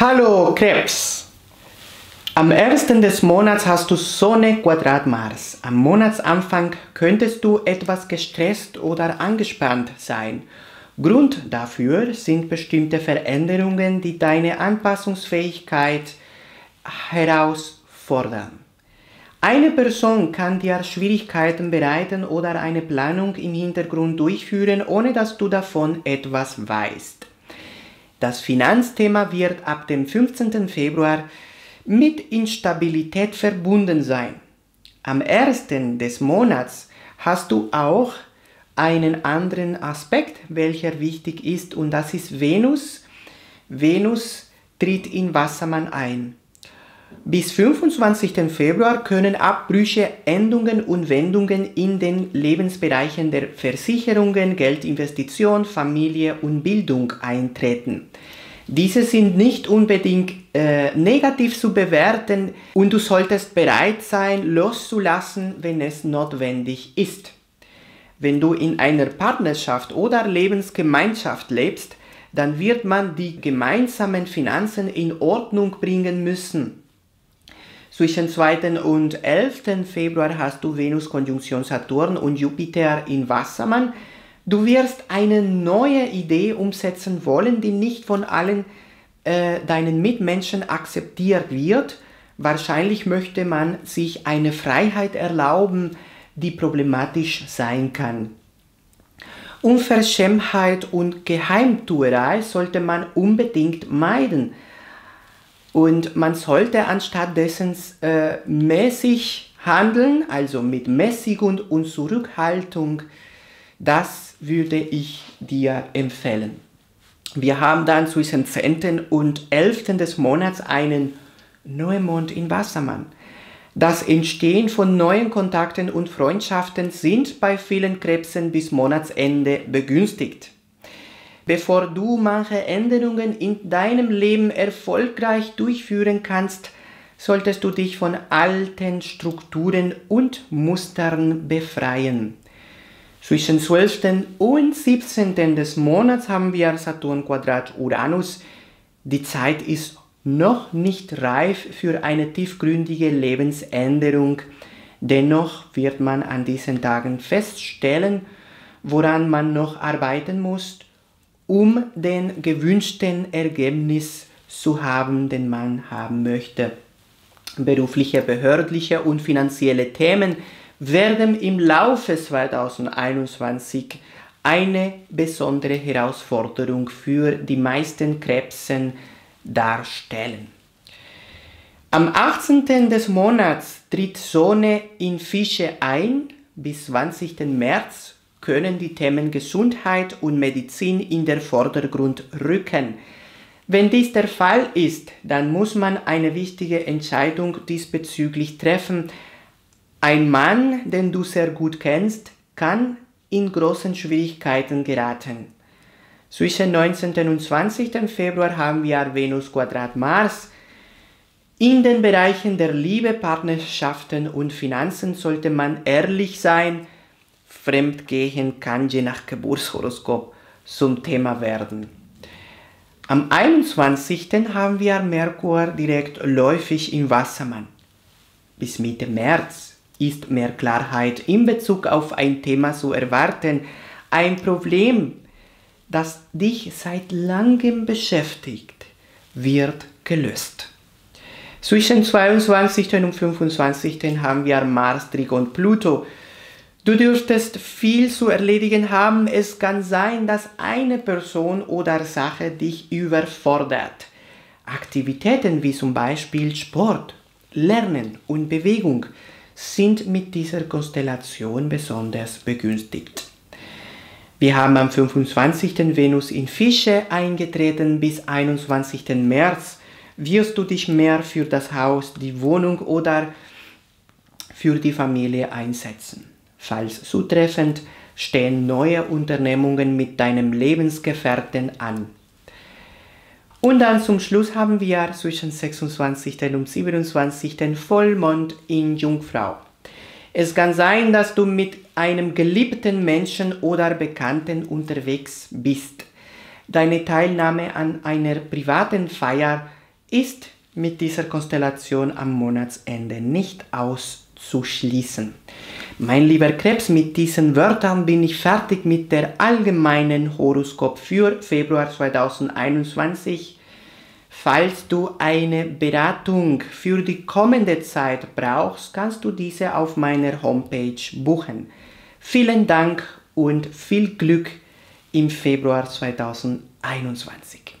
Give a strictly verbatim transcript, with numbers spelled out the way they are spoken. Hallo Krebs! Am ersten des Monats hast du Sonne Quadrat Mars. Am Monatsanfang könntest du etwas gestresst oder angespannt sein. Grund dafür sind bestimmte Veränderungen, die deine Anpassungsfähigkeit herausfordern. Eine Person kann dir Schwierigkeiten bereiten oder eine Planung im Hintergrund durchführen, ohne dass du davon etwas weißt. Das Finanzthema wird ab dem fünfzehnten Februar mit Instabilität verbunden sein. Am ersten des Monats hast du auch einen anderen Aspekt, welcher wichtig ist, und das ist Venus. Venus tritt in Wassermann ein. Bis fünfundzwanzigsten Februar können Abbrüche, Endungen und Wendungen in den Lebensbereichen der Versicherungen, Geldinvestition, Familie und Bildung eintreten. Diese sind nicht unbedingt äh, negativ zu bewerten und du solltest bereit sein, loszulassen, wenn es notwendig ist. Wenn du in einer Partnerschaft oder Lebensgemeinschaft lebst, dann wird man die gemeinsamen Finanzen in Ordnung bringen müssen. Zwischen zweiten und elften Februar hast du Venus-Konjunktion Saturn und Jupiter in Wassermann. Du wirst eine neue Idee umsetzen wollen, die nicht von allen äh, deinen Mitmenschen akzeptiert wird. Wahrscheinlich möchte man sich eine Freiheit erlauben, die problematisch sein kann. Unverschämtheit und Geheimtuerei sollte man unbedingt meiden. Und man sollte anstatt dessen äh, mäßig handeln, also mit Mäßigung und Zurückhaltung. Das würde ich dir empfehlen. Wir haben dann zwischen zehnten und elften des Monats einen Neumond in Wassermann. Das Entstehen von neuen Kontakten und Freundschaften sind bei vielen Krebsen bis Monatsende begünstigt. Bevor du manche Änderungen in deinem Leben erfolgreich durchführen kannst, solltest du dich von alten Strukturen und Mustern befreien. Zwischen zwölften und siebzehnten des Monats haben wir Saturn Quadrat Uranus. Die Zeit ist noch nicht reif für eine tiefgründige Lebensänderung. Dennoch wird man an diesen Tagen feststellen, woran man noch arbeiten muss, um den gewünschten Ergebnis zu haben, den man haben möchte. Berufliche, behördliche und finanzielle Themen werden im Laufe zweitausendeinundzwanzig eine besondere Herausforderung für die meisten Krebsen darstellen. Am achtzehnten des Monats tritt Sonne in Fische ein. Bis zwanzigsten März können die Themen Gesundheit und Medizin in den Vordergrund rücken. Wenn dies der Fall ist, dann muss man eine wichtige Entscheidung diesbezüglich treffen. Ein Mann, den du sehr gut kennst, kann in großen Schwierigkeiten geraten. Zwischen neunzehnten und zwanzigsten Februar haben wir Venus Quadrat Mars. In den Bereichen der Liebe, Partnerschaften und Finanzen sollte man ehrlich sein. Fremdgehen kann je nach Geburtshoroskop zum Thema werden. Am einundzwanzigsten haben wir Merkur direktläufig im Wassermann. Bis Mitte März ist mehr Klarheit in Bezug auf ein Thema zu erwarten, ein Problem, das dich seit langem beschäftigt, wird gelöst. Zwischen zweiundzwanzigsten und fünfundzwanzigsten haben wir Mars, Trigon, Pluto. Du dürftest viel zu erledigen haben. Es kann sein, dass eine Person oder Sache dich überfordert. Aktivitäten wie zum Beispiel Sport, Lernen und Bewegung sind mit dieser Konstellation besonders begünstigt. Wir haben am fünfundzwanzigsten Venus in Fische eingetreten. Bis einundzwanzigsten März wirst du dich mehr für das Haus, die Wohnung oder für die Familie einsetzen. Falls zutreffend, stehen neue Unternehmungen mit deinem Lebensgefährten an. Und dann zum Schluss haben wir zwischen sechsundzwanzigsten und siebenundzwanzigsten Vollmond in Jungfrau. Es kann sein, dass du mit einem geliebten Menschen oder Bekannten unterwegs bist. Deine Teilnahme an einer privaten Feier ist mit dieser Konstellation am Monatsende nicht auszuschließen. Mein lieber Krebs, mit diesen Wörtern bin ich fertig mit der allgemeinen Horoskop für Februar zweitausendeinundzwanzig. Falls du eine Beratung für die kommende Zeit brauchst, kannst du diese auf meiner Homepage buchen. Vielen Dank und viel Glück im Februar zweitausendeinundzwanzig.